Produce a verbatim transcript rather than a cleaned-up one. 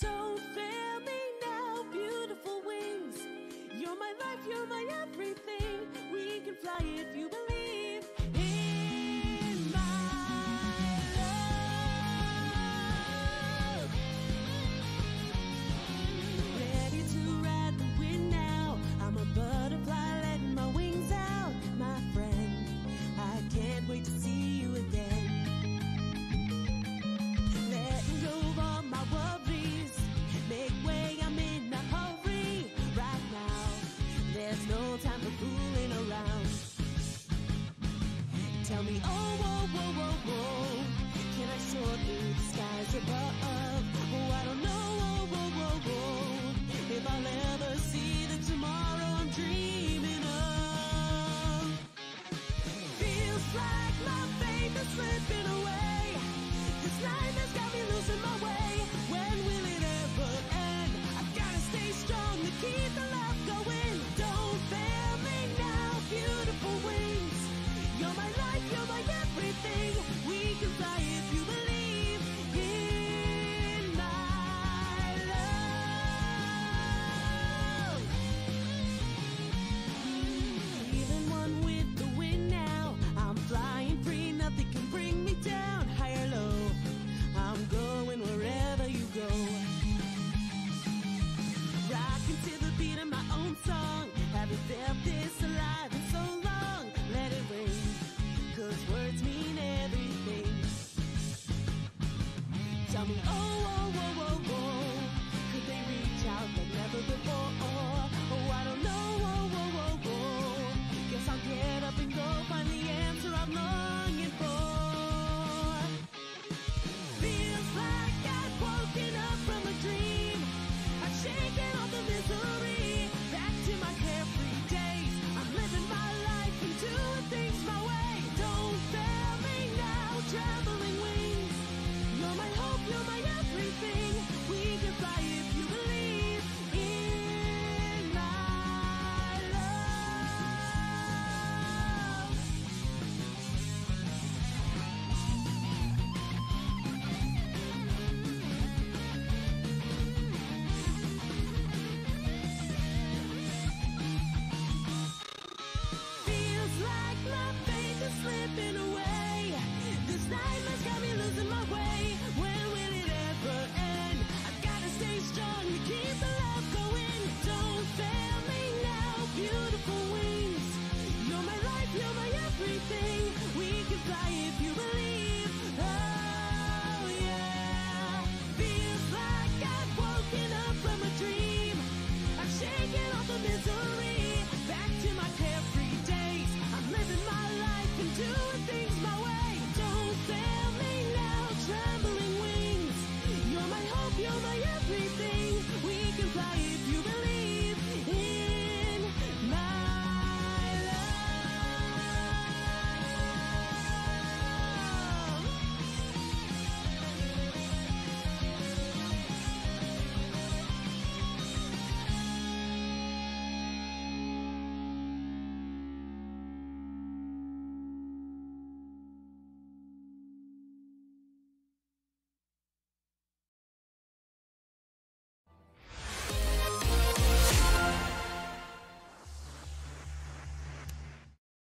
Don't fail me now, beautiful wings. You're my life, you're my everything. We can fly if you believe. Tell me, oh, whoa, whoa, whoa, whoa, can I soar through the skies above? Oh, I don't know, whoa, whoa, whoa, whoa, if I'll ever see the tomorrow I'm dreaming of. Feels like my faith is slipping away. This life has got me losing my way. When will it ever end? I've got to stay strong to keep the love going. Don't fail me now, beautiful wings. You're my life, you're my everything. We can fly if you believe in my love. Even one with the wind now. I'm flying free, nothing can bring me down. High or low, I'm going wherever you go. Rocking to the beat of my own song. Haven't felt this alive in so long. Let it ring, cause words mean everything. Tell me, oh,